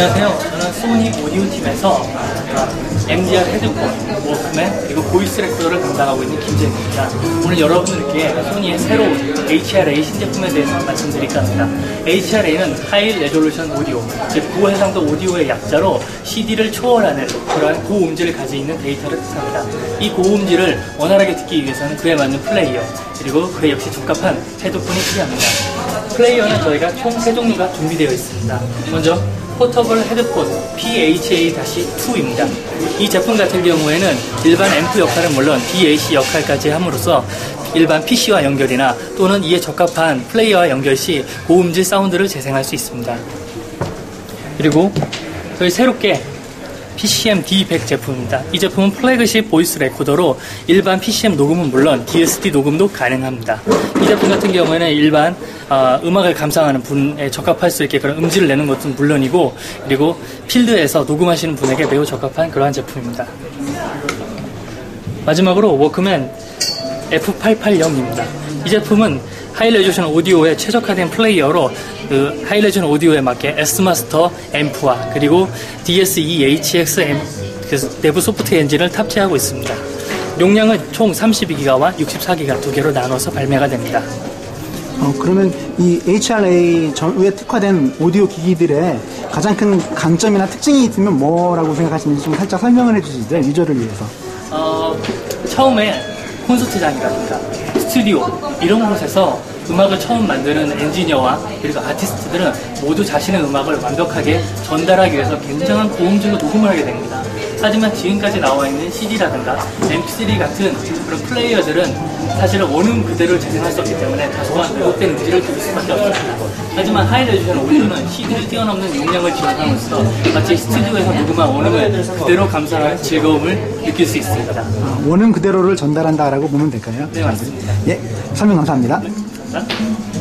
안녕하세요. 저는 소니 오디오팀에서 MDR 헤드폰, 워크맨, 그리고 보이스 레코더를 담당하고 있는 김재입니다. 오늘 여러분들께 소니의 새로운 HRA 신제품에 대해서 말씀드릴까 합니다. HRA는 하이 레졸루션 오디오, 즉 고해상도 오디오의 약자로 CD를 초월하는 그러한 고음질을 가지고 있는 데이터를 뜻합니다. 이 고음질을 원활하게 듣기 위해서는 그에 맞는 플레이어, 그리고 그에 역시 적합한 헤드폰이 필요합니다. 플레이어는 저희가 총 3종류가 준비되어 있습니다. 먼저 포터블 헤드폰 PHA-2입니다. 이 제품 같은 경우에는 일반 앰프 역할은 물론 DAC 역할까지 함으로써 일반 PC와 연결이나 또는 이에 적합한 플레이어와 연결 시 고음질 사운드를 재생할 수 있습니다. 그리고 저희 새롭게 PCM D100 제품입니다. 이 제품은 플래그십 보이스 레코더로 일반 PCM 녹음은 물론 DSD 녹음도 가능합니다. 이 제품 같은 경우에는 일반 음악을 감상하는 분에 적합할 수 있게 그런 음질을 내는 것은 물론이고, 그리고 필드에서 녹음하시는 분에게 매우 적합한 그러한 제품입니다. 마지막으로 워크맨 F880입니다. 이 제품은 하이 레졸루션 오디오에 최적화된 플레이어로 그 하이 레졸루션 오디오에 맞게 S마스터 앰프와 그리고 DSE HXM 내부 소프트 엔진을 탑재하고 있습니다. 용량은 총 32기가와 64기가 두 개로 나눠서 발매가 됩니다. 그러면 이 HRA 전후에 특화된 오디오 기기들의 가장 큰 강점이나 특징이 있으면 뭐라고 생각하시는지 좀 살짝 설명을 해주시죠, 유저를 위해서. 처음에 콘서트장이라든가 스튜디오 이런 곳에서 음악을 처음 만드는 엔지니어와 그리고 아티스트들은 모두 자신의 음악을 완벽하게 전달하기 위해서 굉장한 고음질로 녹음을 하게 됩니다. 하지만 지금까지 나와 있는 CD라든가 MP3 같은 그런 플레이어들은 사실 원음 그대로 재생할 수 없기 때문에 다소한 왜곡된 음질을 들을 수밖에 없습니다. 하지만 하이 레졸루션 오디오는 CD를 뛰어넘는 용량을 지원함으로써 마치 스튜디오에서 녹음한 원음을 그대로 감상하는 즐거움을 느낄 수 있습니다. 원음 그대로를 전달한다라고 보면 될까요? 네, 맞습니다. 예, 설명 감사합니다. 네, 감사합니다.